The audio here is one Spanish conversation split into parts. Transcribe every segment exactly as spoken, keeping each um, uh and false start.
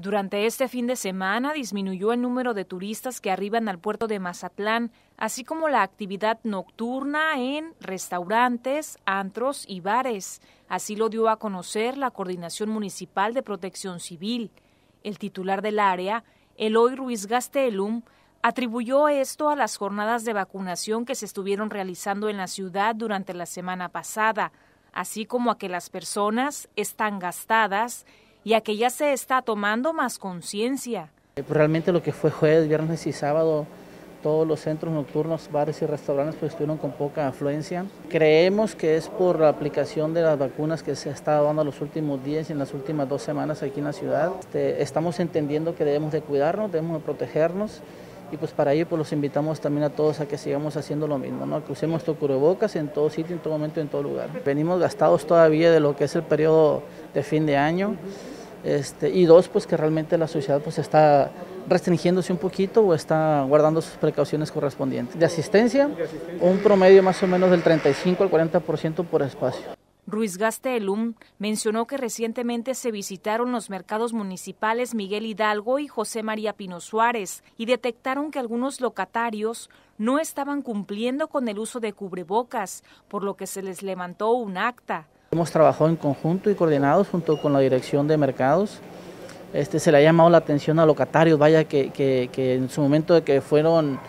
Durante este fin de semana disminuyó el número de turistas que arriban al puerto de Mazatlán, así como la actividad nocturna en restaurantes, antros y bares. Así lo dio a conocer la Coordinación Municipal de Protección Civil. El titular del área, Eloy Ruiz Gastélum, atribuyó esto a las jornadas de vacunación que se estuvieron realizando en la ciudad durante la semana pasada, así como a que las personas están gastadas y a que ya se está tomando más conciencia. Realmente lo que fue jueves, viernes y sábado, todos los centros nocturnos, bares y restaurantes pues estuvieron con poca afluencia. Creemos que es por la aplicación de las vacunas que se ha estado dando los últimos días y en las últimas dos semanas aquí en la ciudad. Este, estamos entendiendo que debemos de cuidarnos, debemos de protegernos y pues para ello pues los invitamos también a todos a que sigamos haciendo lo mismo, ¿no? Que usemos nuestro cubrebocas en todo sitio, en todo momento, en todo lugar. Venimos gastados todavía de lo que es el periodo de fin de año. Este, y dos, pues que realmente la sociedad pues está restringiéndose un poquito o está guardando sus precauciones correspondientes. De asistencia, un promedio más o menos del treinta y cinco al cuarenta por ciento por espacio. Ruiz Gastélum mencionó que recientemente se visitaron los mercados municipales Miguel Hidalgo y José María Pino Suárez y detectaron que algunos locatarios no estaban cumpliendo con el uso de cubrebocas, por lo que se les levantó un acta. Hemos trabajado en conjunto y coordinados junto con la dirección de mercados. Este, se le ha llamado la atención a locatarios, vaya que, que, que en su momento de que fueron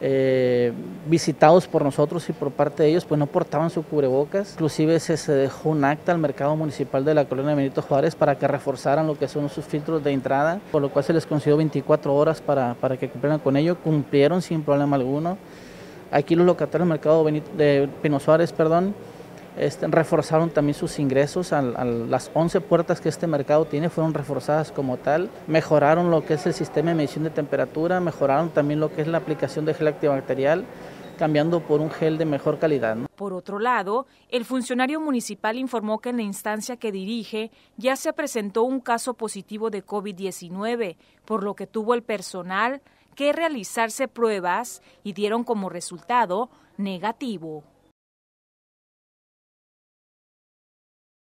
eh, visitados por nosotros y por parte de ellos, pues no portaban su cubrebocas. Inclusive se, se dejó un acta al mercado municipal de la colonia de Benito Juárez para que reforzaran lo que son sus filtros de entrada, por lo cual se les concedió veinticuatro horas para, para que cumplieran con ello. Cumplieron sin problema alguno. Aquí los locatarios del mercado Benito, de Pino Suárez, perdón, Este, reforzaron también sus ingresos, a, a las once puertas que este mercado tiene fueron reforzadas como tal, mejoraron lo que es el sistema de medición de temperatura, mejoraron también lo que es la aplicación de gel antibacterial, cambiando por un gel de mejor calidad, ¿no? Por otro lado, el funcionario municipal informó que en la instancia que dirige ya se presentó un caso positivo de COVID diecinueve, por lo que tuvo el personal que realizarse pruebas y dieron como resultado negativo.